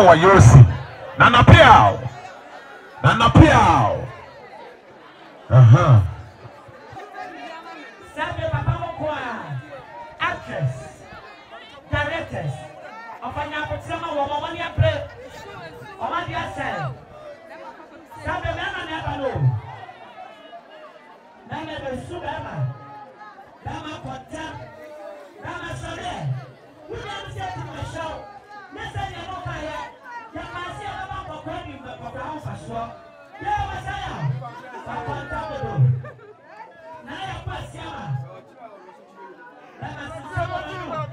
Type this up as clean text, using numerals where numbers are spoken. Wayosi Nana Piao Nana Piao Sabe Papa Mokwa actress directors of an approximate woman ya play Omadia Sabe Nana Nabalo Nana Besubama Dama Kota Dama Sole we don't say to my show Nessa Yamopaya. Ya masih apa pokoknya di pokoknya faswa. Ya masaya. Bapak tahu dong. Nah ya pas siapa? Nah masih siapa dulu?